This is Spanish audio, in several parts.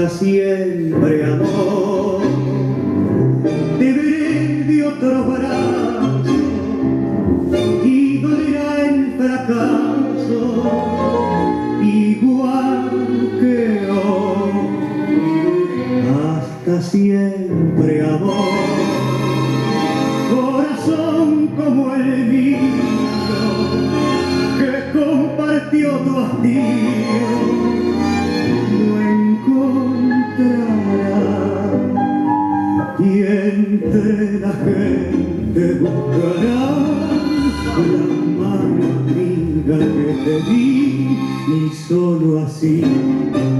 Hasta siempre, amor, te veré de otro brazo y dolerá el fracaso igual que hoy. Hasta siempre, amor, corazón como el mío que compartió tu hastío. Y entre la gente buscarás la mano amiga que te di, y solo así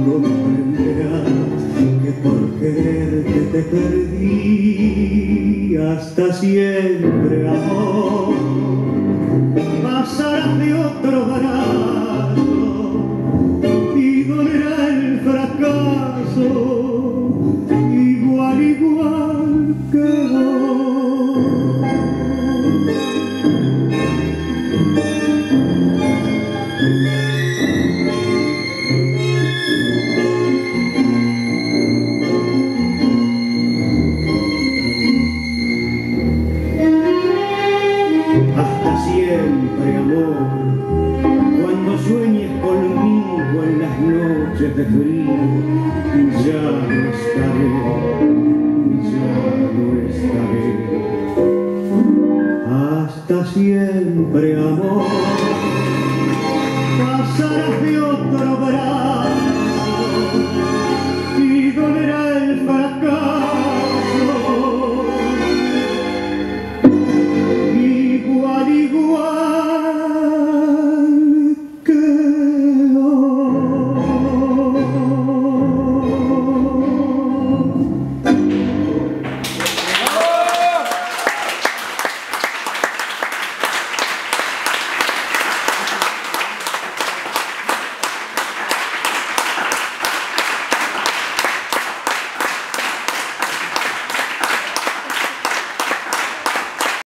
comprenderás que por quererte te perdí. Hasta siempre, amor, pasarás de otro brazo y dolerás.